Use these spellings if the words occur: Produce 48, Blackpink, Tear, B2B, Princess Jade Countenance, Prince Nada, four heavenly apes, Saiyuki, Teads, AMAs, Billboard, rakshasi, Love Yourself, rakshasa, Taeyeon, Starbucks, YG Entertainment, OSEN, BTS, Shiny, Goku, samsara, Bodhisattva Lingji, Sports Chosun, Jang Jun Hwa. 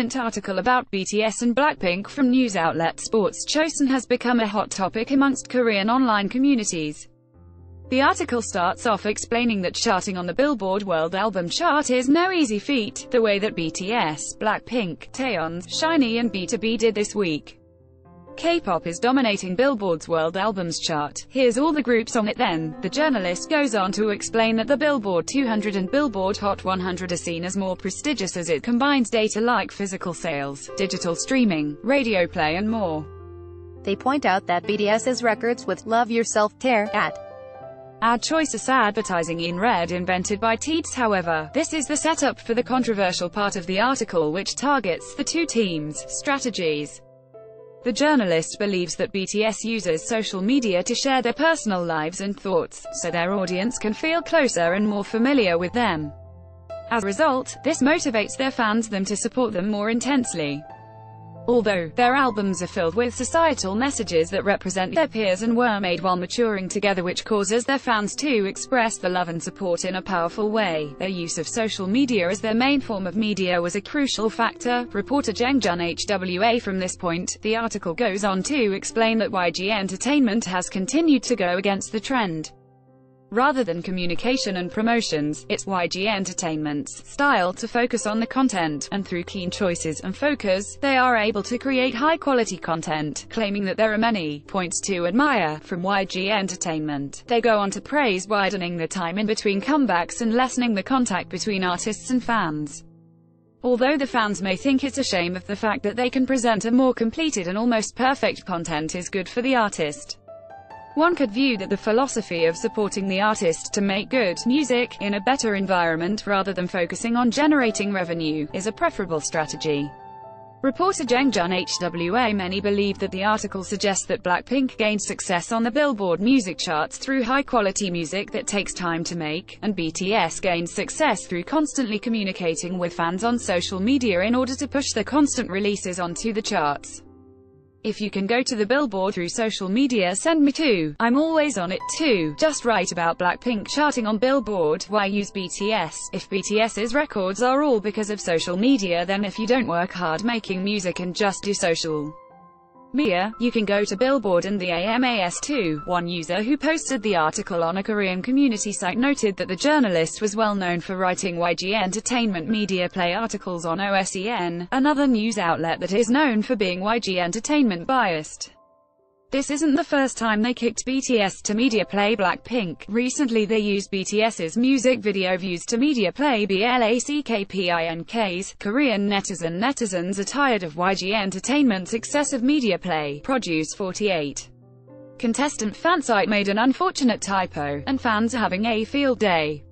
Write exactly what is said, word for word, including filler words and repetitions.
recent article about B T S and Blackpink from news outlet Sports Chosun has become a hot topic amongst Korean online communities. The article starts off explaining that charting on the Billboard World Album Chart is no easy feat, the way that B T S, Blackpink, Taeyeon, Shiny and B two B did this week. K-pop is dominating Billboard's World Albums Chart, here's all the groups on it then. The journalist goes on to explain that the Billboard two hundred and Billboard Hot one hundred are seen as more prestigious as it combines data like physical sales, digital streaming, radio play and more. They point out that BTS's records with Love Yourself, Tear, at Our Choices advertising in red invented by Teads. However, this is the setup for the controversial part of the article which targets the two teams' strategies. The journalist believes that B T S uses social media to share their personal lives and thoughts, so their audience can feel closer and more familiar with them. As a result, this motivates their fans them to support them more intensely. Although their albums are filled with societal messages that represent their peers and were made while maturing together, which causes their fans to express the love and support in a powerful way, their use of social media as their main form of media was a crucial factor. Reporter Jang Jun Hwa. From this point, the article goes on to explain that Y G Entertainment has continued to go against the trend. Rather than communication and promotions, it's Y G Entertainment's style to focus on the content, and through keen choices and focus, they are able to create high-quality content, claiming that there are many points to admire from Y G Entertainment. They go on to praise widening the time in between comebacks and lessening the contact between artists and fans. Although the fans may think it's a shame of the fact that they can present a more completed and almost perfect content is good for the artist. One could view that the philosophy of supporting the artist to make good music in a better environment rather than focusing on generating revenue is a preferable strategy. Reporter Jang Jun Hwa. Many believe that the article suggests that Blackpink gained success on the Billboard music charts through high-quality music that takes time to make, and B T S gained success through constantly communicating with fans on social media in order to push their constant releases onto the charts. If you can go to the Billboard through social media, send me too. I'm always on it too. Just write about Blackpink charting on Billboard. Why use B T S? If BTS's records are all because of social media, then if you don't work hard making music and just do social media, you can go to Billboard. And the A M A S two. One user who posted the article on a Korean community site noted that the journalist was well known for writing Y G Entertainment media play articles on O S E N, another news outlet that is known for being Y G Entertainment biased. This isn't the first time they kicked B T S to media play Blackpink. Recently they used BTS's music video views to media play Blackpink's. Korean netizen netizens are tired of Y G Entertainment's excessive media play. Produce forty-eight. Contestant fansite made an unfortunate typo, and fans are having a field day.